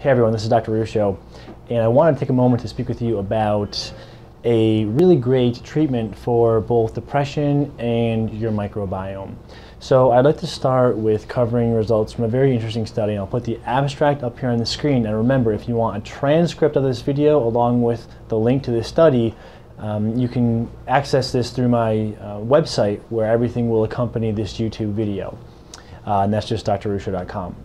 Hey everyone, this is Dr. Ruscio, and I want to take a moment to speak with you about a really great treatment for both depression and your microbiome. So I'd like to start with covering results from a very interesting study, and I'll put the abstract up here on the screen. And remember, if you want a transcript of this video along with the link to this study, you can access this through my website, where everything will accompany this YouTube video, and that's just drruscio.com.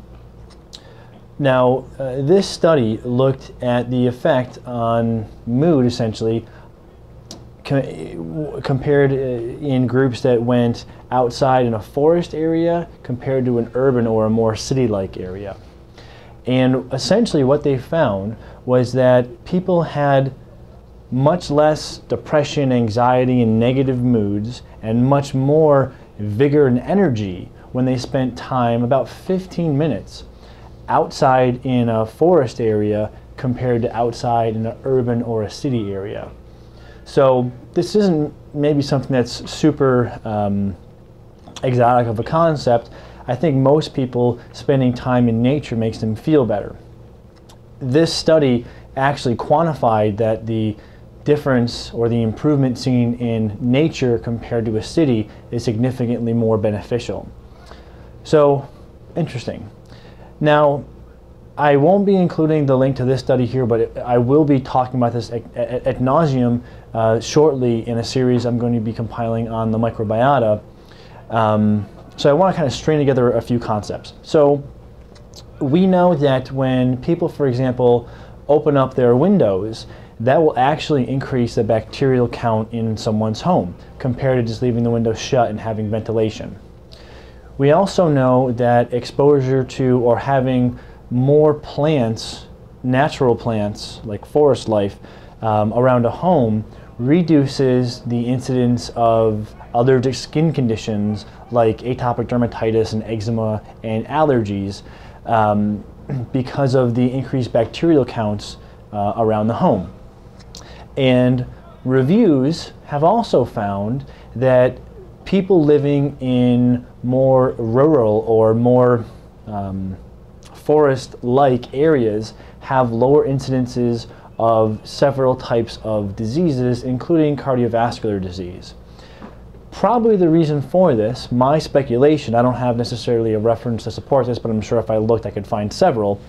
Now, this study looked at the effect on mood, essentially, compared in groups that went outside in a forest area compared to an urban or a more city-like area. And essentially what they found was that people had much less depression, anxiety, and negative moods, and much more vigor and energy when they spent time, about 15 minutes, outside in a forest area compared to outside in an urban or a city area. So this isn't maybe something that's super exotic of a concept. I think most people spending time in nature makes them feel better. This study actually quantified that the difference or the improvement seen in nature compared to a city is significantly more beneficial. So interesting. Now, I won't be including the link to this study here, but I will be talking about this ad nauseum shortly in a series I'm going to be compiling on the microbiota. So I want to kind of string together a few concepts. So we know that when people, for example, open up their windows, that will actually increase the bacterial count in someone's home compared to just leaving the window shut and having ventilation. We also know that exposure to or having more plants, natural plants like forest life, around a home reduces the incidence of allergic skin conditions like atopic dermatitis and eczema and allergies because of the increased bacterial counts around the home. And reviews have also found that people living in more rural or more forest-like areas have lower incidences of several types of diseases, including cardiovascular disease. Probably the reason for this, my speculation, I don't have necessarily a reference to support this, but I'm sure if I looked I could find several.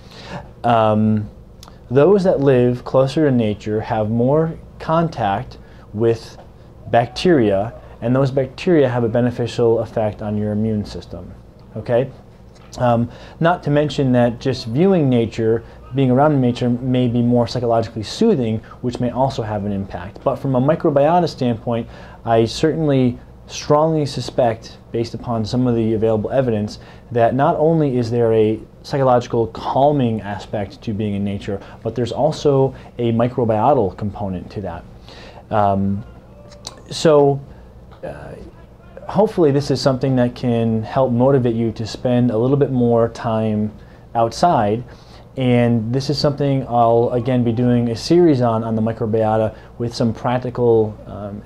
Those that live closer to nature have more contact with bacteria, and those bacteria have a beneficial effect on your immune system, okay? Not to mention that just viewing nature, being around nature, may be more psychologically soothing, which may also have an impact. But from a microbiota standpoint, I certainly strongly suspect, based upon some of the available evidence, that not only is there a psychological calming aspect to being in nature, but there's also a microbiota component to that. Hopefully this is something that can help motivate you to spend a little bit more time outside, and this is something I'll again be doing a series on the microbiota with some practical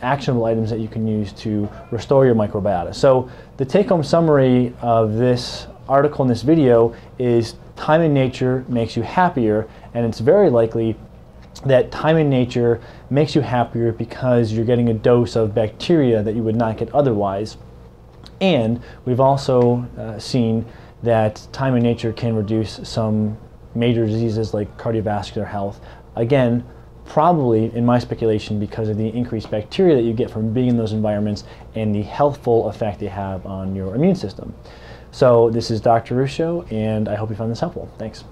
actionable items that you can use to restore your microbiota. So the take-home summary of this article in this video is time in nature makes you happier, and it's very likely that time in nature makes you happier because you're getting a dose of bacteria that you would not get otherwise. And we've also seen that time in nature can reduce some major diseases like cardiovascular health. Again, probably in my speculation because of the increased bacteria that you get from being in those environments and the healthful effect they have on your immune system. So this is Dr. Ruscio, and I hope you found this helpful. Thanks.